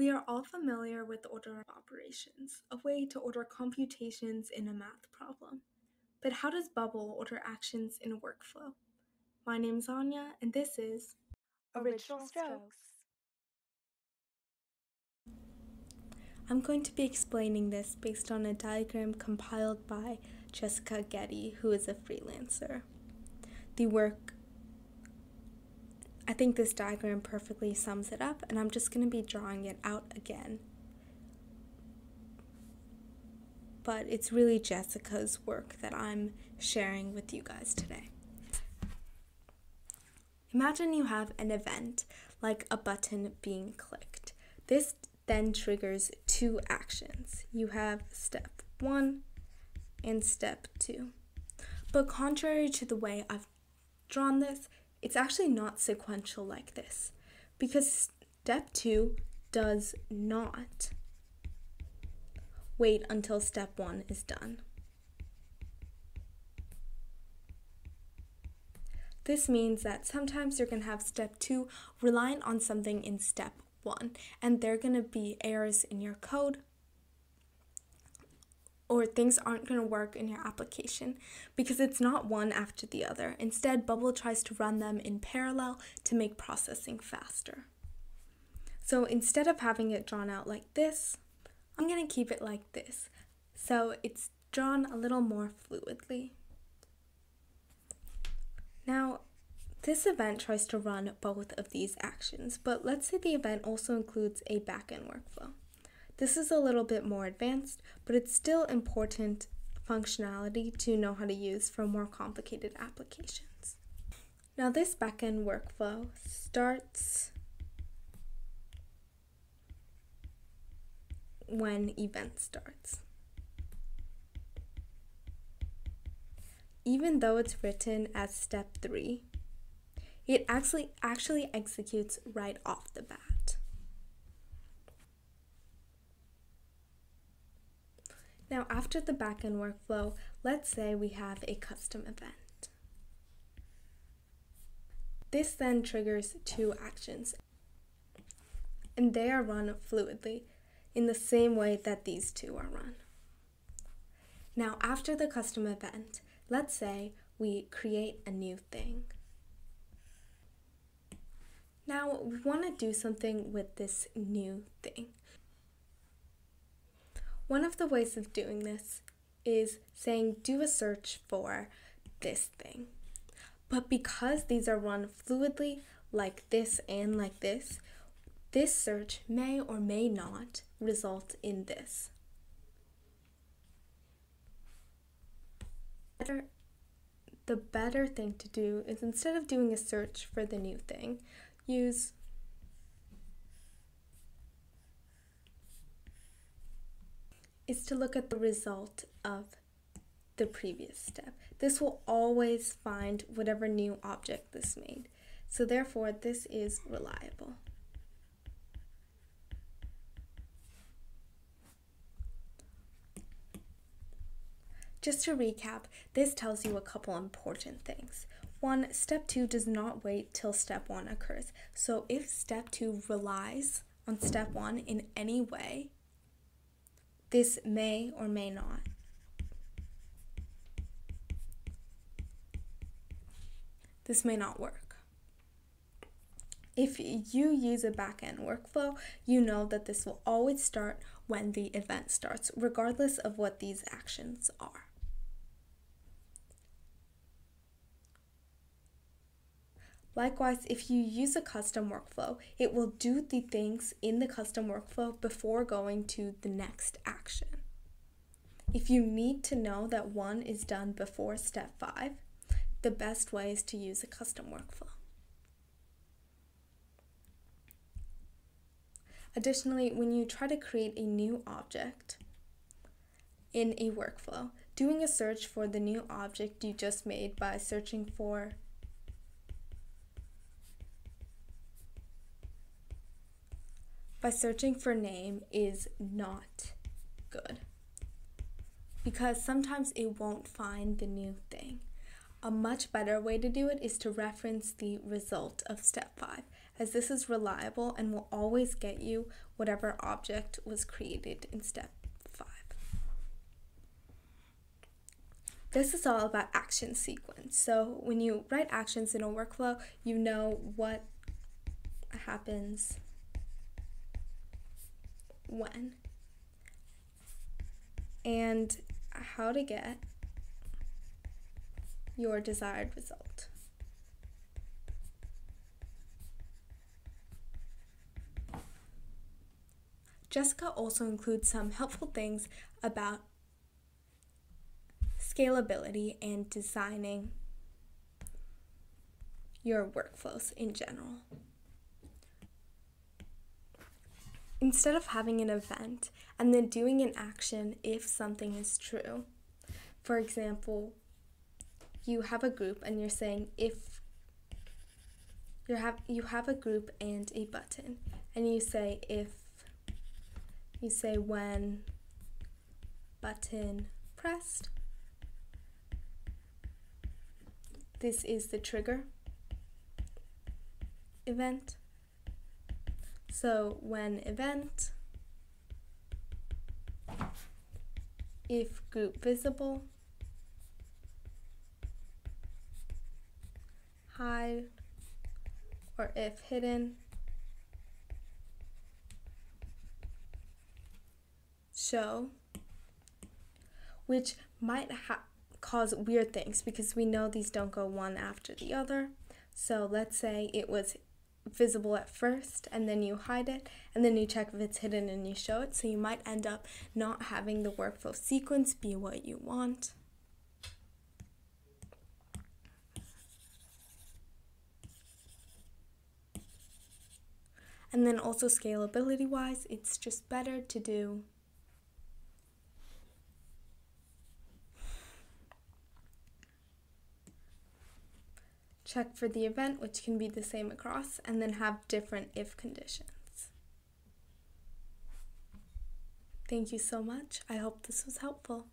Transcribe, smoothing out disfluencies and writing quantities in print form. We are all familiar with the order of operations, a way to order computations in a math problem. But how does Bubble order actions in a workflow? My name's Anya, and this is Original Strokes. I'm going to be explaining this based on a diagram compiled by Jessica Getty, who is a freelancer. I think this diagram perfectly sums it up, and I'm just going to be drawing it out again. But it's really Jessica's work that I'm sharing with you guys today. Imagine you have an event, like a button being clicked. This then triggers two actions. You have step one and step two. But contrary to the way I've drawn this, it's actually not sequential like this, because step two does not wait until step one is done. This means that sometimes you're going to have step two reliant on something in step one, and there are going to be errors in your code, or things aren't going to work in your application because it's not one after the other. Instead, Bubble tries to run them in parallel to make processing faster. So instead of having it drawn out like this, I'm going to keep it like this, so it's drawn a little more fluidly. Now, this event tries to run both of these actions, but let's say the event also includes a backend workflow. This is a little bit more advanced, but it's still important functionality to know how to use for more complicated applications. Now, this backend workflow starts when event starts. Even though it's written as step three, it actually executes right off the bat. Now, after the backend workflow, let's say we have a custom event. This then triggers two actions, and they are run fluidly in the same way that these two are run. Now, after the custom event, let's say we create a new thing. Now, we want to do something with this new thing. One of the ways of doing this is saying, do a search for this thing. But because these are run fluidly like this and like this, this search may or may not result in this. The better thing to do is, instead of doing a search for the new thing, use is to look at the result of the previous step. This will always find whatever new object this made. So therefore, this is reliable. Just to recap, this tells you a couple important things. One, step two does not wait till step one occurs. So if step two relies on step one in any way, this may or may not work. If you use a backend workflow, you know that this will always start when the event starts, regardless of what these actions are. Likewise, if you use a custom workflow, it will do the things in the custom workflow before going to the next action. If you need to know that one is done before step five, the best way is to use a custom workflow. Additionally, when you try to create a new object in a workflow, doing a search for the new object you just made by searching for name is not good, because sometimes it won't find the new thing. A much better way to do it is to reference the result of step 5 as this is reliable and will always get you whatever object was created in step 5. This is all about action sequence. So when you write actions in a workflow, you know what happens when and how to get your desired result. Jessica also includes some helpful things about scalability and designing your workflows in general. Instead of having an event and then doing an action if something is true, for example, you have a group and you're saying if you have a group and a button, and you say if you say when button pressed, this is the trigger event. So when event, if group visible, hide, or if hidden, show, which might cause weird things because we know these don't go one after the other. So let's say it was visible at first and then you hide it and then you check if it's hidden and you show it. So you might end up not having the workflow sequence be what you want. And then also scalability wise, it's just better to do check for the event, which can be the same across, and then have different if conditions. Thank you so much. I hope this was helpful.